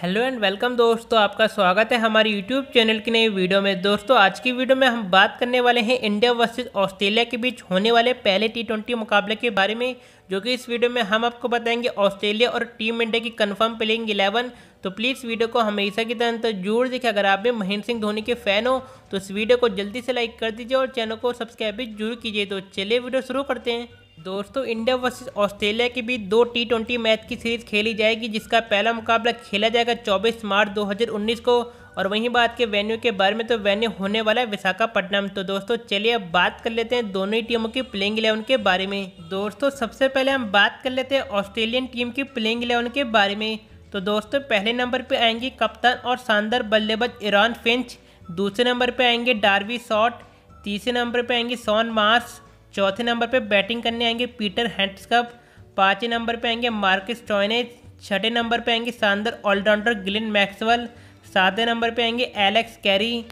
Hello and welcome दोस्तों, आपका स्वागत है हमारे यूट्यूब चैनल की नई वीडियो में। दोस्तों आज की वीडियो में हम बात करने वाले हैं इंडिया वर्सेस ऑस्ट्रेलिया के बीच होने वाले पहले टी20 मुकाबले के बारे में, जो कि इस वीडियो में हम आपको बताएंगे ऑस्ट्रेलिया और टीम इंडिया की कंफर्म प्लेइंग 11। तो प्लीज़ वीडियो को हमेशा की तरह तो जरूर देखिए। अगर आप भी महेंद्र सिंह धोनी के फैन हो तो इस वीडियो को जल्दी से लाइक कर दीजिए और चैनल को सब्सक्राइब भी जरूर कीजिए। तो चलिए वीडियो शुरू करते हैं। दोस्तों इंडिया वर्सेस ऑस्ट्रेलिया के बीच दो टी20 मैच की सीरीज खेली जाएगी, जिसका पहला मुकाबला खेला जाएगा 24 मार्च 2019 को। और वहीं बात के वेन्यू के बारे में, तो वेन्यू होने वाला है विशाखापट्टनम। तो दोस्तों चलिए अब बात कर लेते हैं दोनों ही टीमों की प्लेइंग 11 के बारे में। दोस्तों सबसे पहले हम बात कर लेते हैं ऑस्ट्रेलियन टीम की प्लेइंग 11 के बारे में। तो दोस्तों पहले नंबर पर आएंगे कप्तान और शानदार बल्लेबाज एरॉन फिंच, दूसरे नंबर पर आएंगे डार्विल शॉर्ट, तीसरे नंबर पर आएंगे शॉन मार्श, चौथे नंबर पे बैटिंग करने आएंगे पीटर हैंड्सकम्ब, पाँचवें नंबर पे आएंगे मार्क्वी स्टोइनिस, छठे नंबर पे आएंगे शानदार ऑलराउंडर ग्लेन मैक्सवेल, सातवें नंबर पे आएंगे एलेक्स कैरी,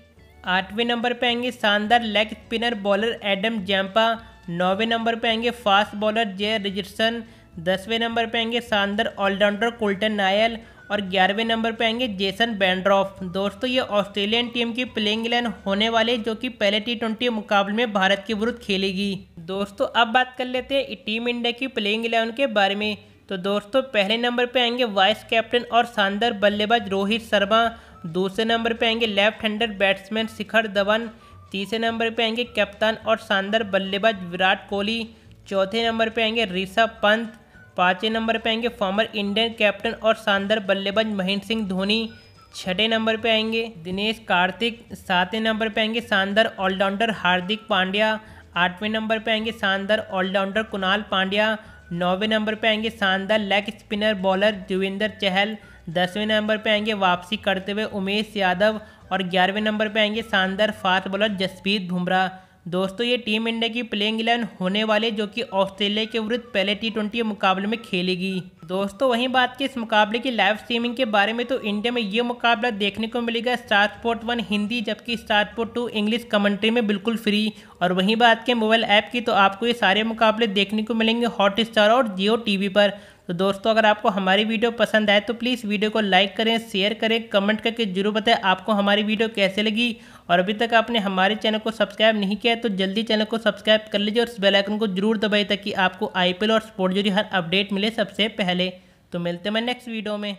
आठवें नंबर पे आएंगे शानदार leg spinner bowler Adam Zampa, नौवें नंबर पे आएंगे फास्ट बॉलर जे रिचर्डसन, दसवें नंबर पे आएंगे शानदार ऑलराउंडर कोल्टन नायल और ग्यारहवें नंबर पे आएंगे जेसन बेहरेंडॉर्फ। दोस्तों ये ऑस्ट्रेलियन टीम की प्लेइंग 11 होने वाले, जो कि पहले टी20 मुकाबले में भारत के विरुद्ध खेलेगी। दोस्तों अब बात कर लेते हैं टीम इंडिया की प्लेइंग 11 के बारे में। तो दोस्तों पहले नंबर पे आएंगे वाइस कैप्टन और शानदार बल्लेबाज रोहित शर्मा, दूसरे नंबर पे आएंगे left hander batsman Shikhar Dhawan, तीसरे नंबर पे आएंगे कप्तान और शानदार बल्लेबाज विराट कोहली, चौथे नंबर पे आएंगे ऋषभ पंत, पाँचवें नंबर पे आएंगे फॉर्मर इंडियन कैप्टन और शानदार बल्लेबाज महेंद्र सिंह धोनी, छठे नंबर पे आएंगे दिनेश कार्तिक, सातवें नंबर पे आएंगे शानदार ऑलराउंडर हार्दिक पांड्या, आठवें नंबर पे आएंगे शानदार ऑलराउंडर कुणाल पांड्या, नौवें नंबर पे आएंगे शानदार leg spinner bowler Yuzvendra Chahal, दसवें नंबर पे आएंगे वापसी करते हुए उमेश यादव और ग्यारहवें नंबर पे आएंगे शानदार फास्ट बॉलर जसप्रीत बुमराह। दोस्तों ये टीम इंडिया की प्लेइंग 11 होने वाले, जो कि ऑस्ट्रेलिया के विरुद्ध पहले टी20 मुकाबले में खेलेगी। दोस्तों वहीं बात की इस मुकाबले की लाइव स्ट्रीमिंग के बारे में, तो इंडिया में ये मुकाबला देखने को मिलेगा स्टार स्पोर्ट 1 हिंदी, जबकि स्टार स्पोर्ट 2 इंग्लिश कमेंट्री में बिल्कुल फ्री। और वहीं बात की मोबाइल ऐप की, तो आपको ये सारे मुकाबले देखने को मिलेंगे हॉटस्टार और जियो TV पर। तो दोस्तों अगर आपको हमारी वीडियो पसंद आए तो प्लीज़ वीडियो को लाइक करें, शेयर करें, कमेंट करके जरूर बताएं आपको हमारी वीडियो कैसे लगी। और अभी तक आपने हमारे चैनल को सब्सक्राइब नहीं किया है तो जल्दी चैनल को सब्सक्राइब कर लीजिए और इस बेल आइकन को जरूर दबाइए ताकि आपको IPL और स्पोर्ट जुड़ी हर अपडेट मिले सबसे पहले। तो मिलते हैं नेक्स्ट वीडियो में।